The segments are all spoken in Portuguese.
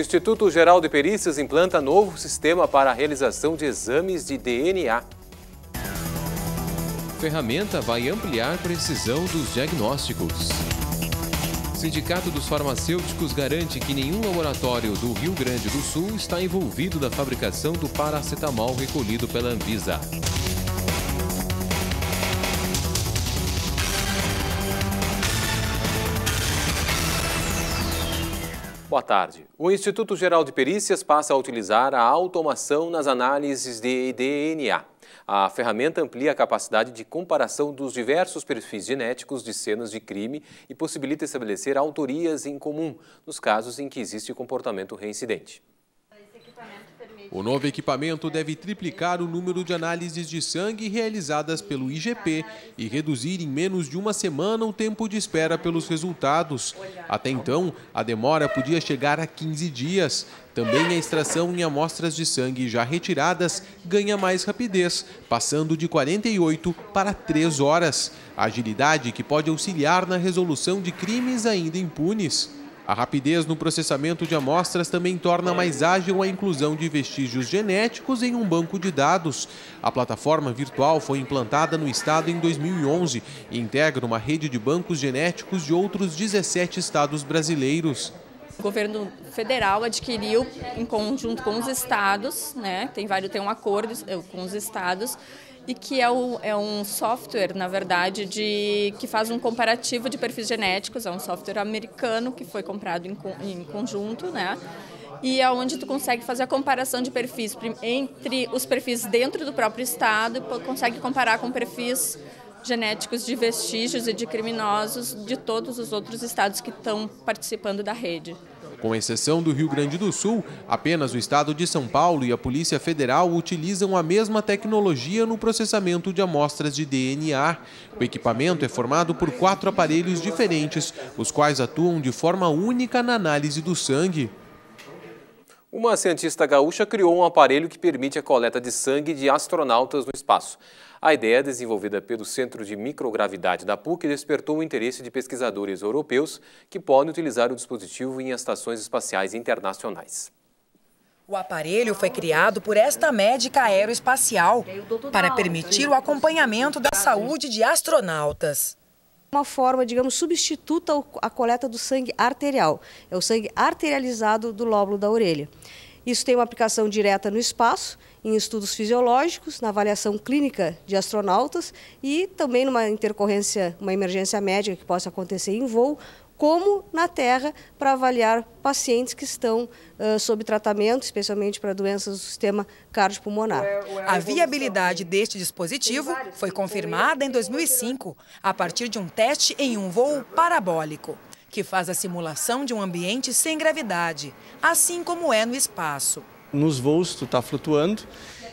Instituto Geral de Perícias implanta novo sistema para a realização de exames de DNA. Ferramenta vai ampliar a precisão dos diagnósticos. Sindicato dos Farmacêuticos garante que nenhum laboratório do Rio Grande do Sul está envolvido na fabricação do paracetamol recolhido pela Anvisa. Boa tarde. O Instituto Geral de Perícias passa a utilizar a automação nas análises de DNA. A ferramenta amplia a capacidade de comparação dos diversos perfis genéticos de cenas de crime e possibilita estabelecer autorias em comum nos casos em que existe comportamento reincidente. O novo equipamento deve triplicar o número de análises de sangue realizadas pelo IGP e reduzir em menos de uma semana o tempo de espera pelos resultados. Até então, a demora podia chegar a 15 dias. Também a extração em amostras de sangue já retiradas ganha mais rapidez, passando de 48 para 3 horas. Agilidade que pode auxiliar na resolução de crimes ainda impunes. A rapidez no processamento de amostras também torna mais ágil a inclusão de vestígios genéticos em um banco de dados. A plataforma virtual foi implantada no estado em 2011 e integra uma rede de bancos genéticos de outros 17 estados brasileiros. O governo federal adquiriu, em conjunto com os estados, tem um acordo com os estados, e que é um software, na verdade, que faz um comparativo de perfis genéticos. É um software americano que foi comprado em conjunto, e é onde tu consegue fazer a comparação de perfis entre os perfis dentro do próprio estado, e consegue comparar com perfis genéticos de vestígios e de criminosos de todos os outros estados que estão participando da rede. Com exceção do Rio Grande do Sul, apenas o estado de São Paulo e a Polícia Federal utilizam a mesma tecnologia no processamento de amostras de DNA. O equipamento é formado por 4 aparelhos diferentes, os quais atuam de forma única na análise do sangue. Uma cientista gaúcha criou um aparelho que permite a coleta de sangue de astronautas no espaço. A ideia, desenvolvida pelo Centro de Microgravidade da PUC, despertou o interesse de pesquisadores europeus que podem utilizar o dispositivo em estações espaciais internacionais. O aparelho foi criado por esta médica aeroespacial para permitir o acompanhamento da saúde de astronautas. Uma forma, digamos, substituta a coleta do sangue arterial. É o sangue arterializado do lóbulo da orelha. Isso tem uma aplicação direta no espaço, em estudos fisiológicos, na avaliação clínica de astronautas e também numa intercorrência, uma emergência médica que possa acontecer em voo, como na Terra, para avaliar pacientes que estão sob tratamento, especialmente para doenças do sistema cardiopulmonar. A viabilidade deste dispositivo foi confirmada em 2005, a partir de um teste em um voo parabólico, que faz a simulação de um ambiente sem gravidade, assim como é no espaço. Nos voos, tu está flutuando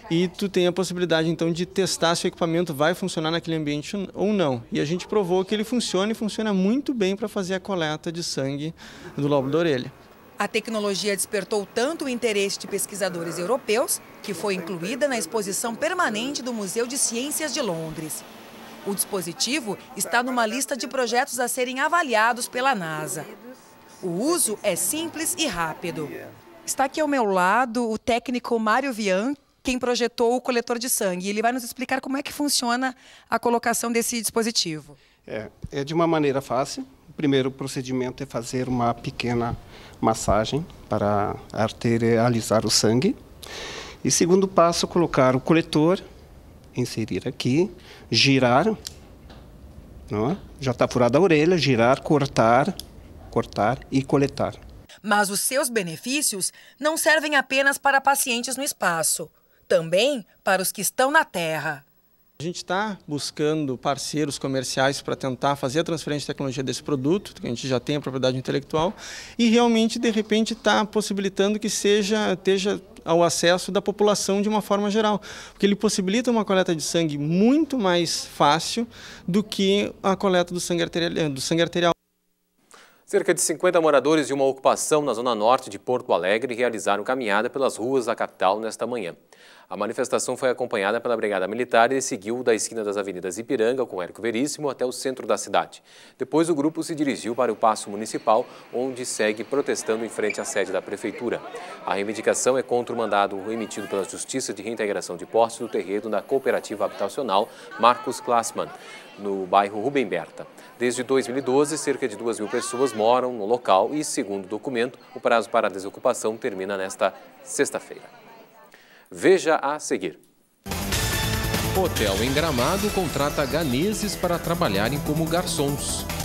e tu tem a possibilidade, então, de testar se o equipamento vai funcionar naquele ambiente ou não. E a gente provou que ele funciona e funciona muito bem para fazer a coleta de sangue do lóbulo da orelha. A tecnologia despertou tanto o interesse de pesquisadores europeus que foi incluída na exposição permanente do Museu de Ciências de Londres. O dispositivo está numa lista de projetos a serem avaliados pela NASA. O uso é simples e rápido. Está aqui ao meu lado o técnico Mário Vian, quem projetou o coletor de sangue. Ele vai nos explicar como é que funciona a colocação desse dispositivo. É de uma maneira fácil. O primeiro procedimento é fazer uma pequena massagem para arterializar o sangue. E segundo passo, colocar o coletor, inserir aqui, girar, não é? Já está furada a orelha, girar, cortar e coletar. Mas os seus benefícios não servem apenas para pacientes no espaço, também para os que estão na Terra. A gente está buscando parceiros comerciais para tentar fazer a transferência de tecnologia desse produto, que a gente já tem a propriedade intelectual, e realmente, de repente, está possibilitando que esteja ao acesso da população de uma forma geral, porque ele possibilita uma coleta de sangue muito mais fácil do que a coleta do sangue arterial. Cerca de 50 moradores de uma ocupação na zona norte de Porto Alegre realizaram caminhada pelas ruas da capital nesta manhã. A manifestação foi acompanhada pela Brigada Militar e seguiu da esquina das avenidas Ipiranga, com Érico Veríssimo, até o centro da cidade. Depois, o grupo se dirigiu para o Paço Municipal, onde segue protestando em frente à sede da Prefeitura. A reivindicação é contra o mandado emitido pela Justiça de Reintegração de Posse do Terreno da Cooperativa Habitacional Marcos Klassmann, no bairro Rubem Berta. Desde 2012, cerca de 2.000 pessoas moram no local e, segundo o documento, o prazo para a desocupação termina nesta sexta-feira. Veja a seguir. Hotel em Gramado contrata ganeses para trabalharem como garçons.